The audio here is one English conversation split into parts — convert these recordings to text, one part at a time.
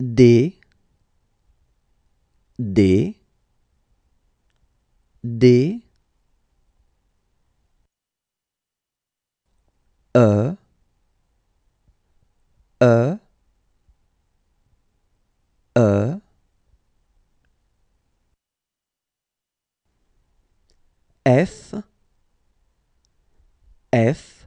D E F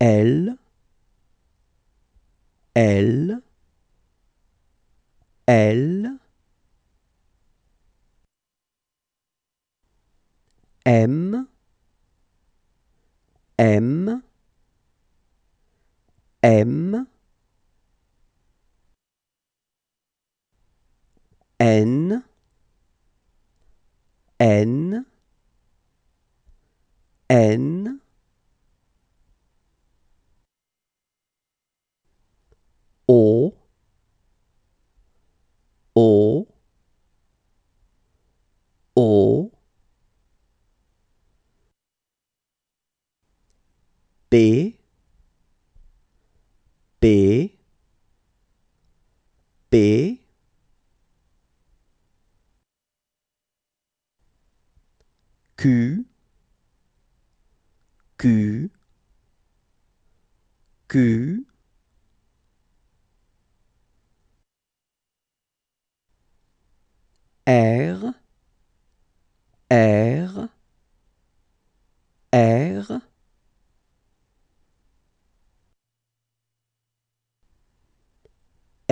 L M N O P Q R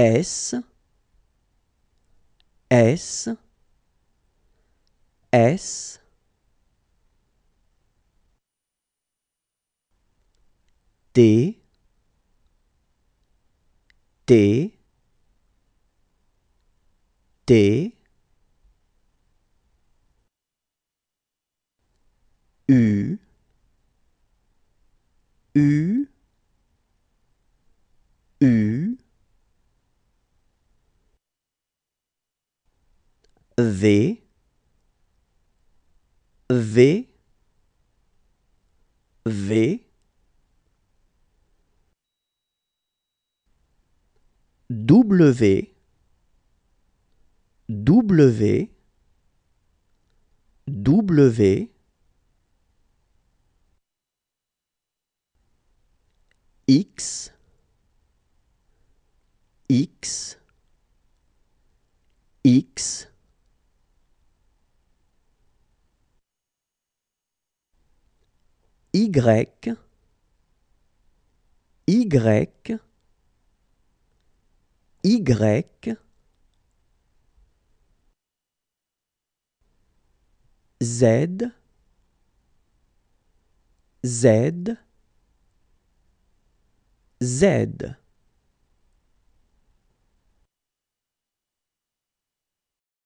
S T U V W X Y Z